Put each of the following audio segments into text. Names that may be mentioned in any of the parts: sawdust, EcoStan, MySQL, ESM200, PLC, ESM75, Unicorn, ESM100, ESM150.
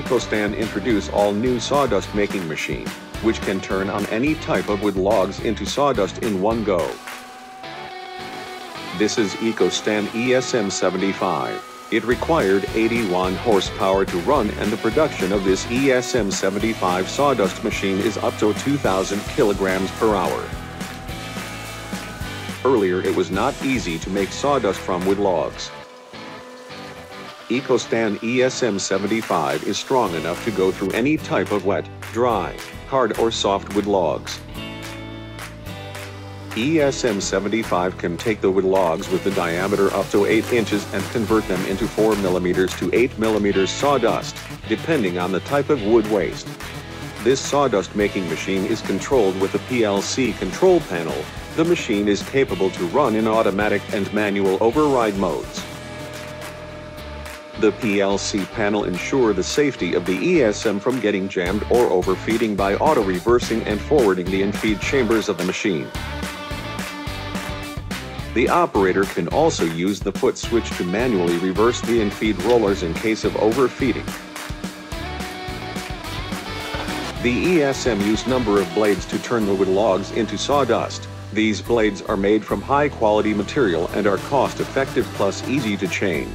EcoStan introduce all-new sawdust making machine, which can turn on any type of wood logs into sawdust in one go. This is EcoStan ESM75. It required 81 horsepower to run, and the production of this ESM75 sawdust machine is up to 2,000 kilograms per hour. Earlier it was not easy to make sawdust from wood logs. EcoStan ESM75 is strong enough to go through any type of wet, dry, hard or soft wood logs. ESM75 can take the wood logs with the diameter up to 8 inches and convert them into 4 mm to 8 mm sawdust, depending on the type of wood waste. This sawdust making machine is controlled with a PLC control panel. The machine is capable to run in automatic and manual override modes. The PLC panel ensures the safety of the ESM from getting jammed or overfeeding by auto-reversing and forwarding the infeed chambers of the machine. The operator can also use the foot switch to manually reverse the infeed rollers in case of overfeeding. The ESM uses number of blades to turn the wood logs into sawdust. These blades are made from high-quality material and are cost-effective plus easy to change.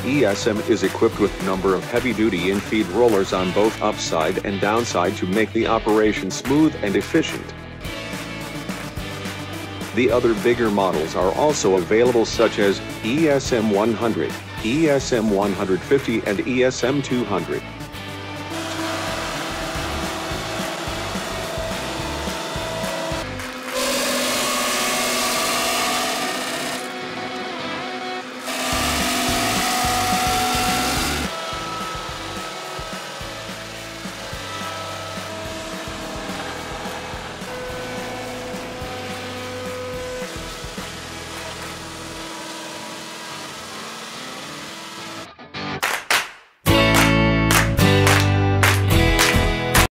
ESM is equipped with number of heavy-duty infeed rollers on both upside and downside to make the operation smooth and efficient. The other bigger models are also available, such as ESM100, ESM150 and ESM200.